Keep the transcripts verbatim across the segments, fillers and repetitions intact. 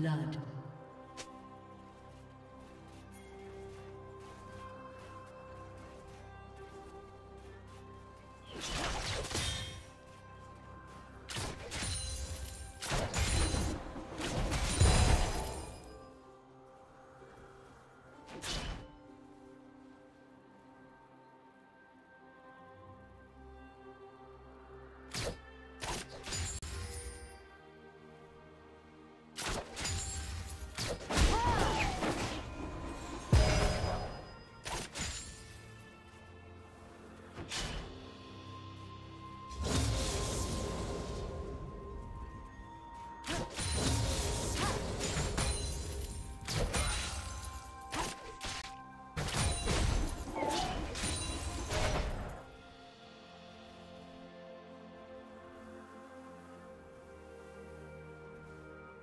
blood.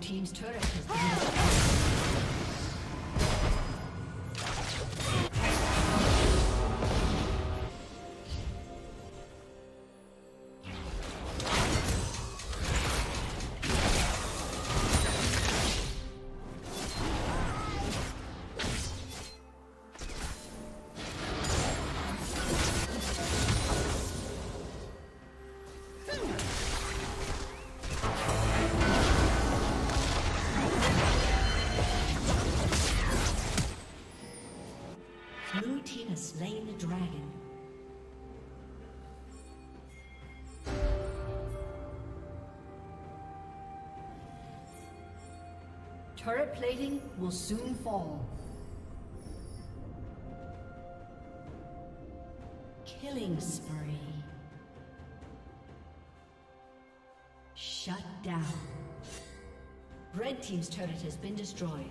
Team's turret has been Turret plating will soon fall. Killing spree. Shut down. Red team's turret has been destroyed.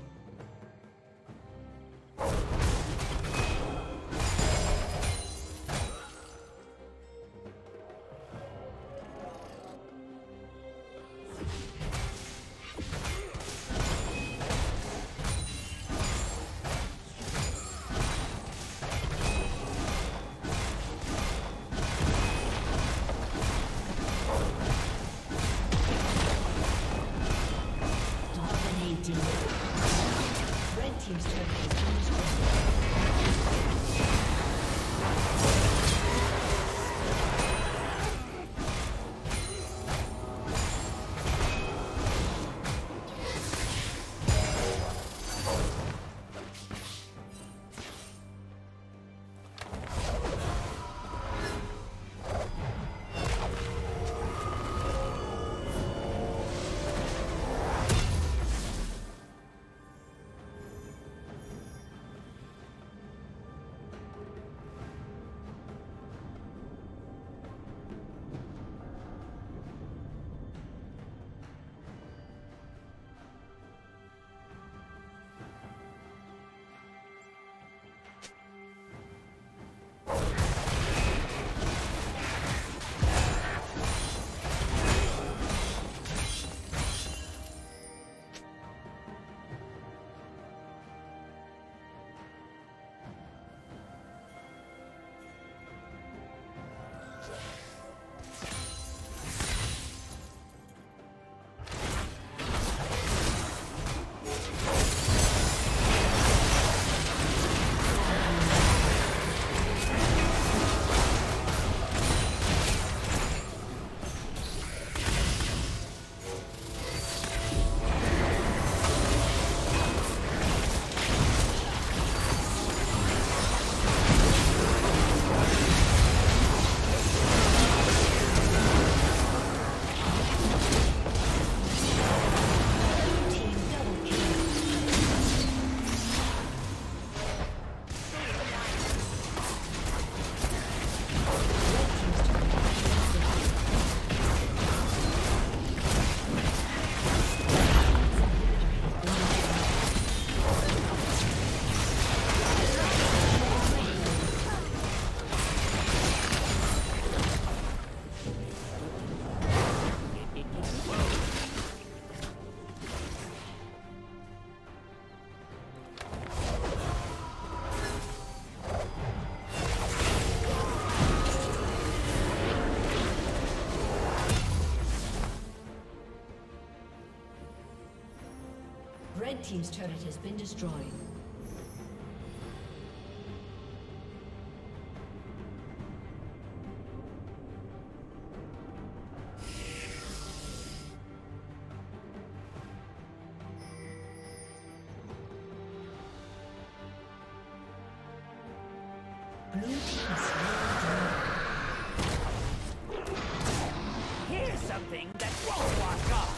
Red team's turret has been destroyed. Blue team is Here's something that won't walk off.